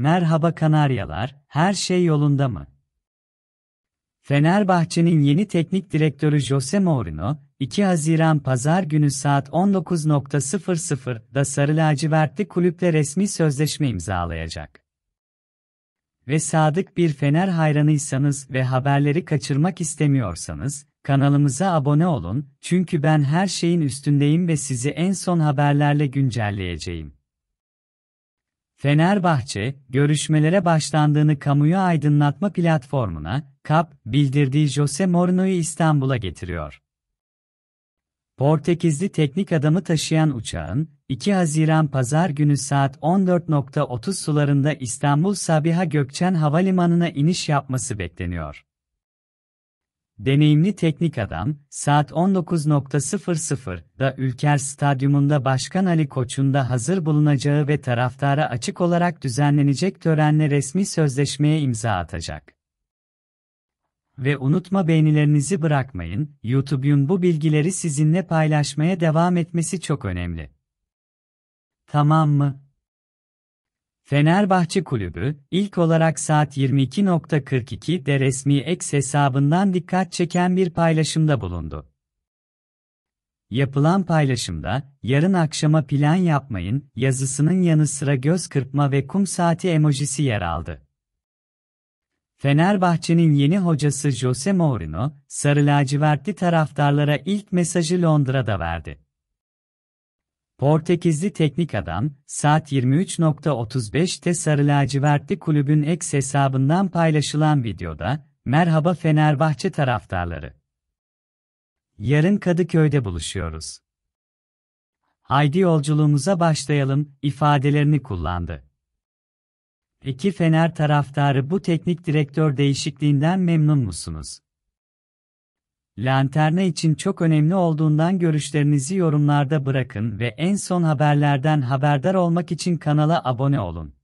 Merhaba Kanaryalar, her şey yolunda mı? Fenerbahçe'nin yeni teknik direktörü Jose Mourinho, 2 Haziran Pazar günü saat 19.00'da Sarı Lacivertli Kulüp'le resmi sözleşme imzalayacak. Ve sadık bir Fener hayranıysanız ve haberleri kaçırmak istemiyorsanız, kanalımıza abone olun, çünkü ben her şeyin üstündeyim ve sizi en son haberlerle güncelleyeceğim. Fenerbahçe, görüşmelere başlandığını kamuyu aydınlatma platformuna, KAP, bildirdiği Jose Mourinho'yu İstanbul'a getiriyor. Portekizli teknik adamı taşıyan uçağın, 2 Haziran Pazar günü saat 14.30 sularında İstanbul Sabiha Gökçen Havalimanı'na iniş yapması bekleniyor. Deneyimli teknik adam, saat 19.00'da Ülker Stadyumunda Başkan Ali Koç'un da hazır bulunacağı ve taraftara açık olarak düzenlenecek törenle resmi sözleşmeye imza atacak. Ve unutma, beğenilerinizi bırakmayın, YouTube'un bu bilgileri sizinle paylaşmaya devam etmesi çok önemli. Tamam mı? Fenerbahçe Kulübü, ilk olarak saat 22.42'de resmi X hesabından dikkat çeken bir paylaşımda bulundu. Yapılan paylaşımda, yarın akşama plan yapmayın yazısının yanı sıra göz kırpma ve kum saati emojisi yer aldı. Fenerbahçe'nin yeni hocası Jose Mourinho, sarı lacivertli taraftarlara ilk mesajı Londra'da verdi. Portekizli teknik adam, saat 23.35'te Sarı Lacivertli Kulübün X hesabından paylaşılan videoda, "Merhaba Fenerbahçe taraftarları. Yarın Kadıköy'de buluşuyoruz. Haydi yolculuğumuza başlayalım" ifadelerini kullandı. İki Fener taraftarı bu teknik direktör değişikliğinden memnun musunuz? Lanterna için çok önemli olduğundan görüşlerinizi yorumlarda bırakın ve en son haberlerden haberdar olmak için kanala abone olun.